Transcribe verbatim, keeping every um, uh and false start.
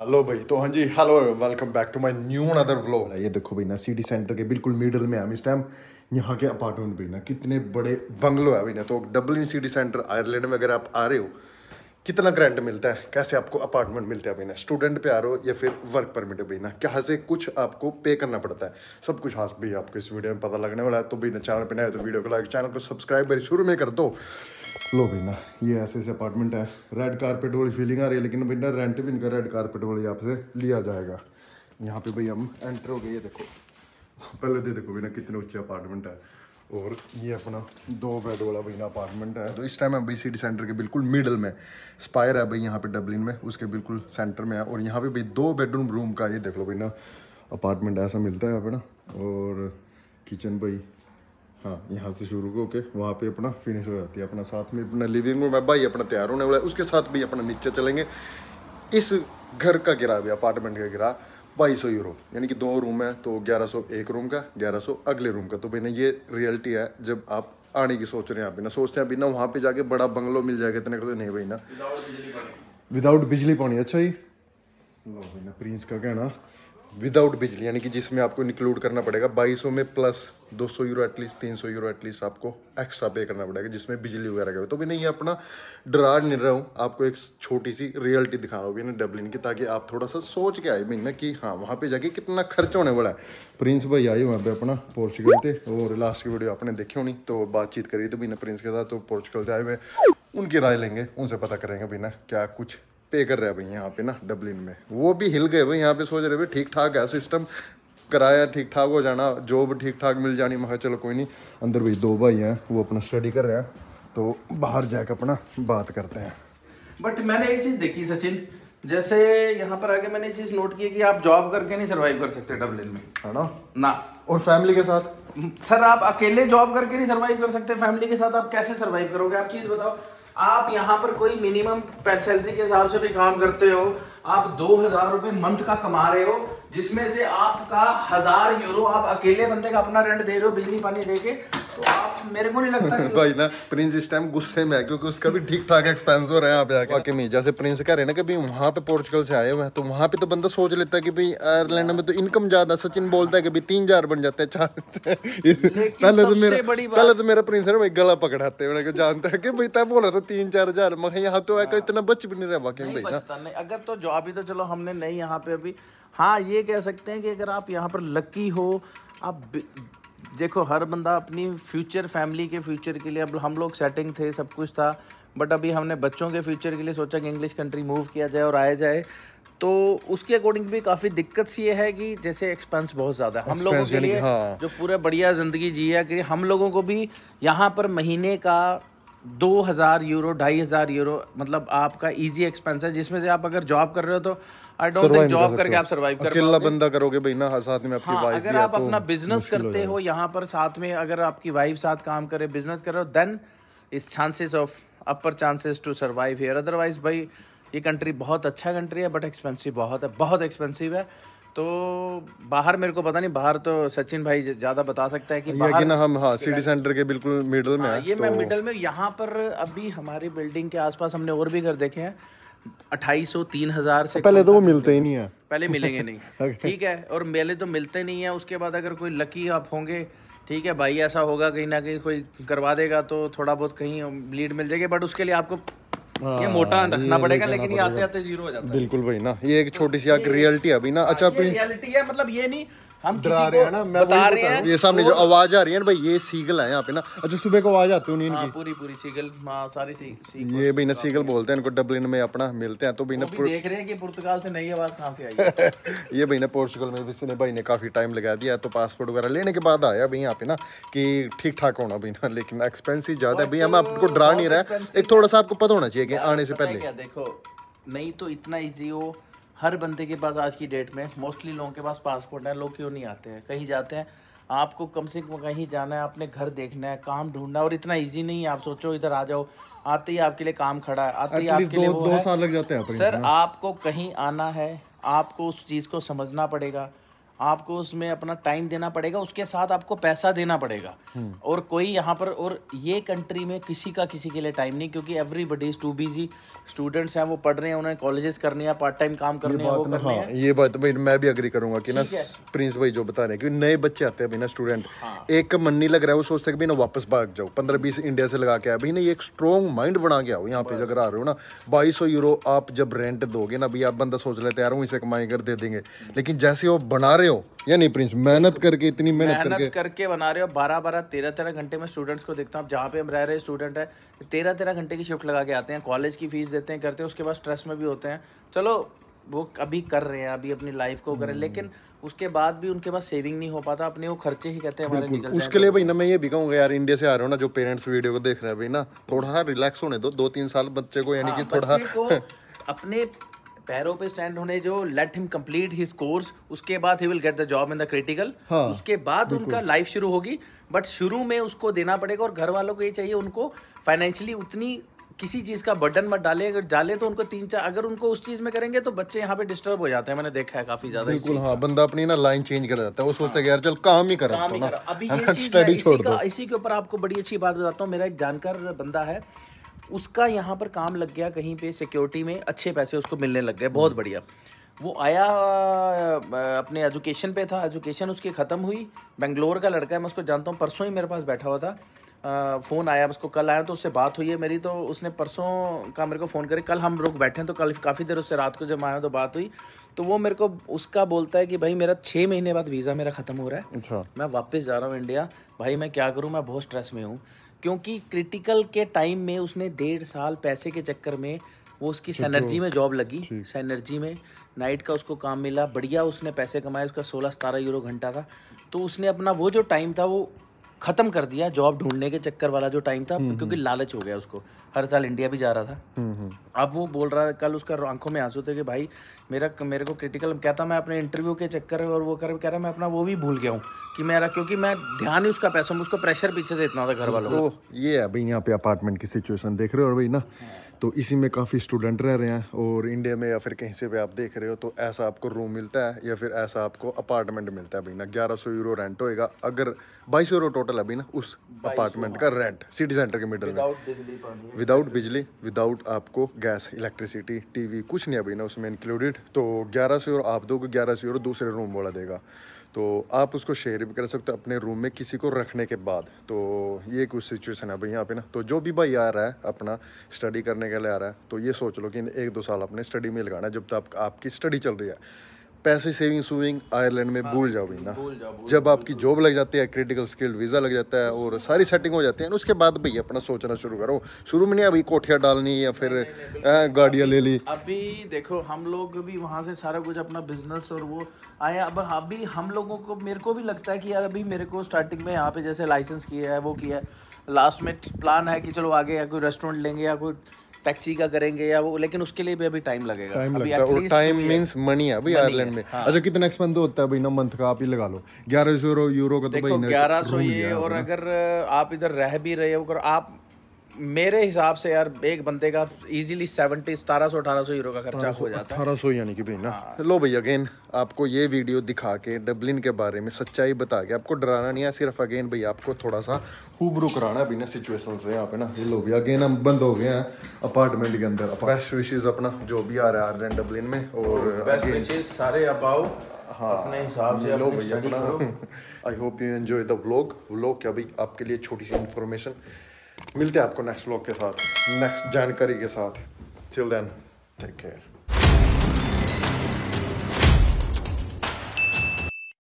Hello भाई, तो हाँ जी hello, welcome back to my new another vlog. ये देखो भाई ना, सिटी सेंटर के बिल्कुल मिडल में हम इस टाइम। यहाँ के अपार्टमेंट भी ना कितने बड़े बंगलो है भाई ना। तो डब्लिन सिटी सेंटर आयरलैंड में अगर आप आ रहे हो, कितना रेंट मिलता है, कैसे आपको अपार्टमेंट मिलता है भाई ना, स्टूडेंट पे आ रहे हो या फिर वर्क परमिट भाई ना, क्या से कुछ आपको पे करना पड़ता है, सब कुछ हाथ भी आपको इस वीडियो में पता लगने वाला है। तो भाई ना चैनल पर नए तो वीडियो को लाइक, चैनल को सब्सक्राइब भाई शुरू में कर दो। लो भाई ना, ये ऐसे ऐसे अपार्टमेंट है, रेड कारपेट वाली फीलिंग आ रही है, लेकिन भाई ना रेंट भी इनका रेड कारपेट वाली आपसे लिया जाएगा। यहाँ पे भाई हम एंटर हो गए, ये देखो पहले तो देखो भाई ना कितने ऊंचे अपार्टमेंट है, और ये अपना दो बेड वाला भाई ना अपार्टमेंट है। तो इस टाइम है भाई सिटी सेंटर के बिल्कुल मिडल में, स्पायर है भाई यहाँ पे डब्लिन में, उसके बिल्कुल सेंटर में है। और यहाँ पे भाई दो बेडरूम रूम का ये देख लो भाई ना अपार्टमेंट ऐसा मिलता है अपना। और किचन भाई हाँ यहाँ से शुरू होके वहाँ पे अपना फिनिश हो जाती है अपना। साथ में अपना लिविंग रूम है भाई, अपना तैयार होने वाला है, उसके साथ भी अपना नीचे चलेंगे। इस घर का किराया भी, अपार्टमेंट का किराया बाईस सौ यूरो, यानी कि दो रूम है तो ग्यारह सौ एक रूम का, ग्यारह सौ अगले रूम का। तो भाई ना ये रियलिटी है, जब आप आने की सोच रहे हैं, आप ना सोचते हैं बिना वहाँ पे जाके बड़ा बंगलो मिल जाएगा इतने का, तो नहीं भाई ना विदाउट बिजली पानी। अच्छा ही भाई ना प्रिंस का कहना विदाउट बिजली, यानी कि जिसमें आपको इंक्लूड करना पड़ेगा बाईस सौ में प्लस दो सौ यूरो एटलीस्ट, तीन सौ यूरो एटलीस्ट आपको एक्स्ट्रा पे करना पड़ेगा जिसमें बिजली वगैरह का। तो भी नहीं, ये अपना डरा नहीं रहा हूँ आपको, एक छोटी सी रियलिटी दिखा रहा हूँ ना डब्लिन की, ताकि आप थोड़ा सा सोच के आए भी ना कि हाँ वहाँ पे जाके कितना खर्च होने वाला है। प्रिंस भाई आए वहाँ पे अपना पोर्चुगल थे, और लास्ट की वीडियो आपने देखी होनी, तो बातचीत करी थी भी ना प्रिंस के साथ। तो पोर्चुगल से आए हुए, उनकी राय लेंगे, उनसे पता करेंगे भी ना क्या कुछ पे कर रहे हैं भाई यहाँ पे ना डब्लिन में। वो भी हिल गए भाई, यहाँ पे सोच रहे भाई ठीक ठाक है सिस्टम, किराया ठीक ठाक हो जाना, जॉब ठीक ठाक मिल जानी। मैं चलो कोई नहीं। अंदर भाई दो भाई हैं, वो अपना स्टडी कर रहे हैं, तो बाहर जाकर अपना बात करते हैं। बट मैंने एक चीज़ देखी सचिन, जैसे यहाँ पर आके मैंने चीज़ नोट की कि आप जॉब करके नहीं सर्वाइव कर सकते डब्लिन में, है ना ना और फैमिली के साथ। सर आप अकेले जॉब करके नहीं सर्वाइव कर सकते, फैमिली के साथ आप कैसे सर्वाइव करोगे? आप चीज़ बताओ, आप यहाँ पर कोई मिनिमम सैलरी के हिसाब से भी काम करते हो, आप दो हजार रुपये मंथ का कमा रहे हो, जिसमें से आपका हजार यूरो आप अकेले बंदे का अपना रेंट दे रहे हो बिजली पानी दे के, तो आप मेरे को नहीं लगता भाई ना। प्रिंस इस टाइम गुस्से में है क्योंकि उसका भी ठीक ठाक एक्सपेंस हो रहा है यहाँ पे आके में। जैसे प्रिंस कह रहे हैं ना कि वहाँ पे पोर्चुगल से आए हुए हैं, तो वहाँ पे तो बंदा सोच लेता है कि भाई आयरलैंड में तो इनकम ज्यादा। सचिन बोलता है कि भाई तीन हजार बन जाते हैं, चार पहले तो मेरा पहले तो मेरा प्रिंस है गला पकड़ाते हैं, जानता है कि भाई तब बोल रहा था तीन चार हजार, मगर यहाँ तो आकर इतना बच भी नहीं रहा वाकई भाई ना। अगर तो जॉब ही तो चलो हमने नहीं यहाँ पे अभी, हाँ ये कह सकते हैं कि अगर आप यहाँ पर लकी हो। आप देखो हर बंदा अपनी फ्यूचर फैमिली के फ्यूचर के लिए, अब हम लोग सेटिंग थे सब कुछ था, बट अभी हमने बच्चों के फ्यूचर के लिए सोचा कि इंग्लिश कंट्री मूव किया जाए और आया जाए, तो उसके अकॉर्डिंग भी काफ़ी दिक्कत सी है कि जैसे एक्सपेंस बहुत ज़्यादा है हम लोगों के लिए। हाँ। जो पूरा बढ़िया ज़िंदगी जिया कि हम लोगों को भी यहाँ पर महीने का दो हज़ार यूरो ढाई हज़ार यूरो मतलब आपका इजी एक्सपेंस है, जिसमें से आप अगर जॉब कर रहे हो तो आई डोंट थिंक जॉब करके आप सर्वाइव कर अकेला बंदा करोगे भाई ना। साथ में आपकी वाइफ, अगर आप अपना बिजनेस करते हो यहाँ पर, साथ में अगर आपकी वाइफ साथ काम करे, बिजनेस कर रहे हो, then is chances of upper chances to survive here. Otherwise भाई ये कंट्री बहुत अच्छा कंट्री है, बट एक्सपेंसिव बहुत है, बहुत एक्सपेंसिव है। तो बाहर मेरे को पता नहीं, बाहर तो सचिन भाई ज़्यादा बता सकता है कि बाहर ना हम हाँ सिटी सेंटर के बिल्कुल मिडल में है। ये तो मैं मिडल में यहाँ पर अभी हमारी बिल्डिंग के आसपास हमने और भी घर देखे हैं अट्ठाईस सौ तीन हज़ार से पहले तो वो मिलते ही नहीं है, पहले मिलेंगे नहीं ठीक है, और मेले तो मिलते नहीं है। उसके बाद अगर कोई लकी आप होंगे ठीक है भाई, ऐसा होगा कहीं ना कहीं कोई करवा देगा तो थोड़ा बहुत कहीं लीड मिल जाएगी, बट उसके लिए आपको ये मोटा रखना पड़ेगा, लेकिन ये आते आते जीरो हो जाता है। बिल्कुल भाई ना, ये एक छोटी सी रियलिटी है अभी ना। अच्छा रियलिटी है, मतलब ये नहीं हम डरा रहे हैं ना, मैं बता रहे हैं। ये सामने जो आवाज आ रही है ना भाई, ये सीगल है यहाँ पे ना। अच्छा सुबह को आवाज आती है पूरी पूरी सीगल, हाँ सारी सीगल, ये भाई ना सीगल बोलते हैं इनको डब्लिन में, अपना मिलते हैं। तो भाई ना देख रहे हैं कि पुर्तगाल से नई आवाज कहाँ से आई है। ये भाई ना पोर्चुगल में इसने भाई ने काफी टाइम लगा दिया, तो पासपोर्ट वगैरह लेने के बाद आया भाई यहाँ पे ना कि ठीक ठाक होना भाई ना, लेकिन एक्सपेंसिव ज्यादा है भाई। हम आपको डरा नहीं रहा, एक थोड़ा सा आपको पता होना चाहिए कि आने से पहले देखो, नहीं तो इतना ईजी हो। हर बंदे के पास आज की डेट में मोस्टली लोगों के पास पासपोर्ट है, लोग क्यों नहीं आते हैं, कहीं जाते हैं। आपको कम से कम कहीं जाना है, आपने घर देखना है, काम ढूंढना है, और इतना इजी नहीं है। आप सोचो इधर आ जाओ, आते ही आपके लिए काम खड़ा है, आते ही आपके लिए वो दो साल लग जाते हैं। सर आपको कहीं आना है, आपको उस चीज़ को समझना पड़ेगा, आपको उसमें अपना टाइम देना पड़ेगा, उसके साथ आपको पैसा देना पड़ेगा। और कोई यहाँ पर और ये कंट्री में किसी का किसी के लिए टाइम नहीं, क्योंकि everybody is too busy. Students हैं वो पढ़ रहे हैं, उन्हें कॉलेजेस करने हैं, पार्ट टाइम काम करने हैं, वो करने हाँ, हैं। ये बात मैं भी अग्री करूंगा कि ना प्रिंस भाई जो बता रहे हैं, क्योंकि नए बच्चे आते हैं भाई ना स्टूडेंट, हाँ। एक मन नहीं लग रहा है, वो सोचते हैं भाई ना वापस भाग जाओ, पंद्रह बीस इंडिया से लगा के आया भाई ना, ये एक स्ट्रॉन्ग माइंड बना के आओ यहाँ पे। अगर आ रहे हो ना, बाईस सौ यूरो आप जब रेंट दोगे ना भाई, आप बंदा सोच लेते यार वहीं से कमाई कर दे देंगे, लेकिन जैसे वो बना रहे हो या नहीं प्रिंस, मेहनत करके इतनी मेहनत करके, करके बना रहे हो। बारह बारह तेरह तेरह घंटे में स्टूडेंट्स को देखता हूँ, जहाँ पे हम रह रहे स्टूडेंट है, तेरह तेरह घंटे की शिफ्ट लगा के आते हैं, कॉलेज की फीस देते हैं, करते हैं, उसके बाद स्ट्रेस में भी होते हैं। चलो वो अभी कर रहे हैं, अभी अपनी लाइफ को कर रहे हैं, लेकिन उसके बाद भी उनके पास सेविंग नहीं हो पाता, अपने वो खर्चे ही कहते हैं हमारे निकल जाते हैं। उसके लिए भाई ना मैं ये भी कहूँगा यार, इंडिया से आ रहे हो ना जो पेरेंट्स वीडियो को देख रहे हैं भाई ना, थोड़ा सा रिलैक्स होने दो, दो तीन साल बच्चे को, यानी कि थोड़ा अपने पैरों पे स्टैंड होने, जो let him complete his course, उसके बाद ही will get the job in the critical, उसके बाद उनका लाइफ शुरू होगी। बट शुरू में उसको देना पड़ेगा, और घर वालों को ये चाहिए उनको फाइनेंशियली उतनी किसी चीज़ का बर्डन मत डाले। अगर डाले तो उनको तीन चार, अगर उनको उस चीज़ में करेंगे तो बच्चे यहाँ पे डिस्टर्ब हो जाते हैं, मैंने देखा है काफ़ी ज़्यादा। बिल्कुल हाँ, बंदा अपनी ना लाइन चेंज कर जाता है, वो सोचता है यार चल काम ही कर रहा हूं ना, अभी ये चीज़ छोड़ दो। इसी के ऊपर आपको बड़ी अच्छी बात बताता हूँ। मेरा एक जानकार बंदा है, उसका यहाँ पर काम लग गया कहीं पे सिक्योरिटी में, अच्छे पैसे उसको मिलने लग गए, बहुत बढ़िया। वो आया अपने एजुकेशन पे था, एजुकेशन उसकी ख़त्म हुई, बेंगलोर का लड़का है, मैं उसको जानता हूँ, परसों ही मेरे पास बैठा हुआ था, फ़ोन आया उसको, कल आया तो उससे बात हुई है मेरी, तो उसने परसों का मेरे को फ़ोन करे, कल हम लोग बैठे हैं, तो कल काफ़ी देर उससे रात को जब आया तो बात हुई, तो वो मेरे को उसका बोलता है कि भाई मेरा छः महीने बाद वीज़ा मेरा ख़त्म हो रहा है। अच्छा। मैं वापस जा रहा हूँ इंडिया, भाई मैं क्या करूँ, मैं बहुत स्ट्रेस में हूँ, क्योंकि क्रिटिकल के टाइम में उसने डेढ़ साल पैसे के चक्कर में, वो उसकी सैनर्जी में जॉब लगी, सैनर्जी में नाइट का उसको काम मिला, बढ़िया उसने पैसे कमाए, उसका सोलह सतारह यूरो घंटा था, तो उसने अपना वो जो टाइम था वो ख़त्म कर दिया, जॉब ढूंढने के चक्कर वाला जो टाइम था, क्योंकि लालच हो गया उसको, हर साल इंडिया भी जा रहा था। अब वो बोल रहा है, कल उसका आंखों में आंसू थे कि भाई मेरा मेरे को क्रिटिकल, कहता मैं अपने इंटरव्यू के चक्कर में और वो कर कह रहा मैं अपना वो भी भूल गया हूँ कि मेरा, क्योंकि मैं ध्यान ही उसका पैसा, उसको प्रेशर पीछे से इतना था घर वालों को। तो ये है भाई यहाँ पे अपार्टमेंट की सिचुएशन देख रहे हो भाई ना, तो इसी में काफ़ी स्टूडेंट रह रहे हैं, और इंडिया में या फिर कहीं से भी आप देख रहे हो, तो ऐसा आपको रूम मिलता है या फिर ऐसा आपको अपार्टमेंट मिलता है भाई ना, ग्यारह सौ यूरो रेंट होएगा, अगर बाईस यूरो टोटल है भाई ना उस अपार्टमेंट का रेंट, सिटी सेंटर के मिडल में, विदाउट बिजली, विदाउट आपको गैस, इलेक्ट्रिसिटी, टीवी, कुछ नहीं है भाई ना उसमें इंक्लूडेड। तो ग्यारह सौ यूरो आप दोगे, ग्यारह सौ यूरो दूसरे रूम वाला देगा, तो आप उसको शेयर भी कर सकते हो अपने रूम में किसी को रखने के बाद। तो ये कुछ सिचुएशन है भाई यहाँ पे ना। तो जो भी भाई आ रहा है अपना स्टडी करने के लिए आ रहा है, तो ये सोच लो कि एक दो साल अपने स्टडी में लगाना है, जब तक आपकी स्टडी चल रही है, पैसे सेविंग सूविंग आयरलैंड में भूल जाओ भाई ना, जब आपकी जॉब लग जाती है, क्रिटिकल स्किल वीज़ा लग जाता है और सारी सेटिंग हो जाती है, उसके बाद भाई अपना सोचना शुरू करो। शुरू में नहीं अभी कोठियाँ डालनी या फिर गाड़ियाँ ले ली। अभी देखो हम लोग भी वहाँ से सारा कुछ अपना बिजनेस और वो आया, अब अभी हम लोगों को, मेरे को भी लगता है कि यार अभी मेरे को स्टार्टिंग में यहाँ पे जैसे लाइसेंस किया है वो किया है, लास्ट में प्लान है कि चलो आगे या कोई रेस्टोरेंट लेंगे या कोई टैक्सी का करेंगे या वो, लेकिन उसके लिए भी अभी टाइम लगेगा। टाइम लगता है, और टाइम मींस मनी है अभी आयरलैंड में। हाँ। अच्छा कितना एक्सपेंड होता है भाई ना मंथ का, आप ही लगा लो ग्यारह सौ यूरो का, तो भाई ग्यारह सौ ये, और अगर आप इधर रह भी रहे हो, अगर आप मेरे हिसाब से यार एक बंदे का इजीली सेवेंटी सतारह सौ अठारह सौ यूरो का खर्चा हो जाता है, अठारह सौ यानी कि भाई ना। लो भाई अगेन आपको ये वीडियो दिखा के डबलिन के बारे में सच्चाई बता के, आपको डराना नहीं है, सिर्फ अगेन भाई आपको थोड़ा सा हुबरू कराना है बिना सिचुएशन से यहाँ पे ना। ये लो भाई अगेन हम बंद हो गए हैं अपार्टमेंट के अंदर। बेस्ट विशेज अपना जो भी आ रहा है आयरलैंड डबलिन में, और बेस्ट विशेज सारे अबाउ। हाँ अपने हिसाब से लो भाई अपना। I hope you enjoy the vlog. Vlog क्या भाई आपके लिए छोटी सी इन्फॉर्मेशन, मिलते हैं आपको नेक्स्ट व्लॉग के साथ, नेक्स्ट जानकारी के साथ। Till then take care.